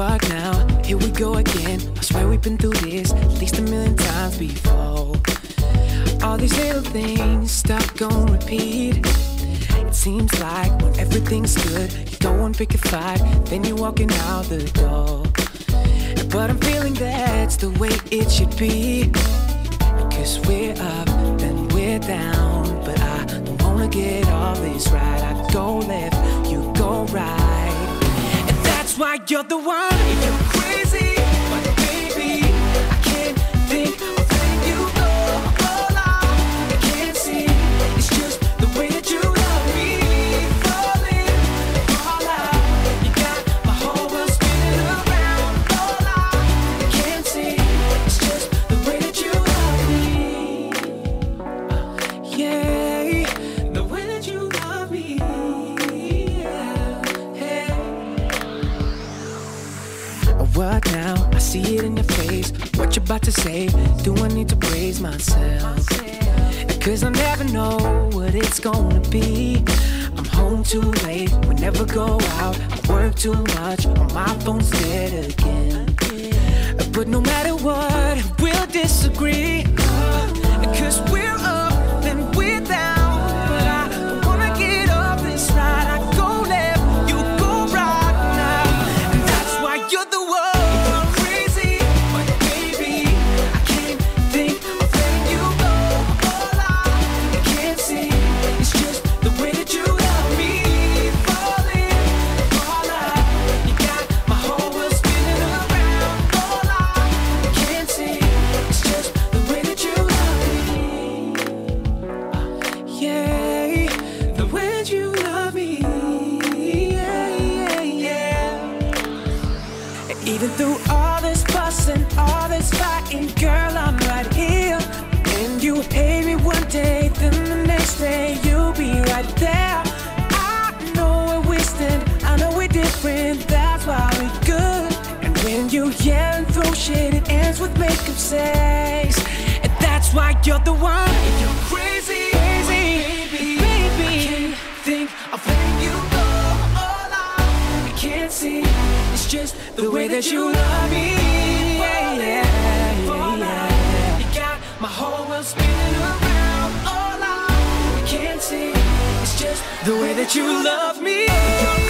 o'clock now, here we go again. I swear we've been through this at least 1,000,000 times before. All these little things stuck on repeat. It seems like when everything's good, you go and pick a fight, then you're walking out the door. But I'm feeling that's the way it should be, because we're up, then we're down. But I don't wanna get all this right. I go left, you go right, and that's why you're the one. If you're crazy, but baby, I can't think of letting you go. All I can't see is just the way that you love me. Falling, fall out. You got my whole world spinning around. All I can't see is just the way that you love me. Yeah, the way that you love me. What now? I see it in your face. What you about to say? Do I need to praise myself? Cause I never know what it's gonna be. I'm home too late, we never go out. I work too much, on my phone's dead again. But no matter what, we'll disagree. Cause we're up, then we're down. Even through all this fussing, all this fighting, girl, I'm right here. And you hate me one day, then the next day you'll be right there. I know we're wasted, I know we're different, that's why we're good. And when you yell and throw shit, it ends with makeup sex. And that's why you're the one. If you're crazy, baby, baby, I can't think of letting you go. All I can't see, it's just the way that you love me. Falling. You got my whole world spinning around. All I can't see, it's just the way that you love me.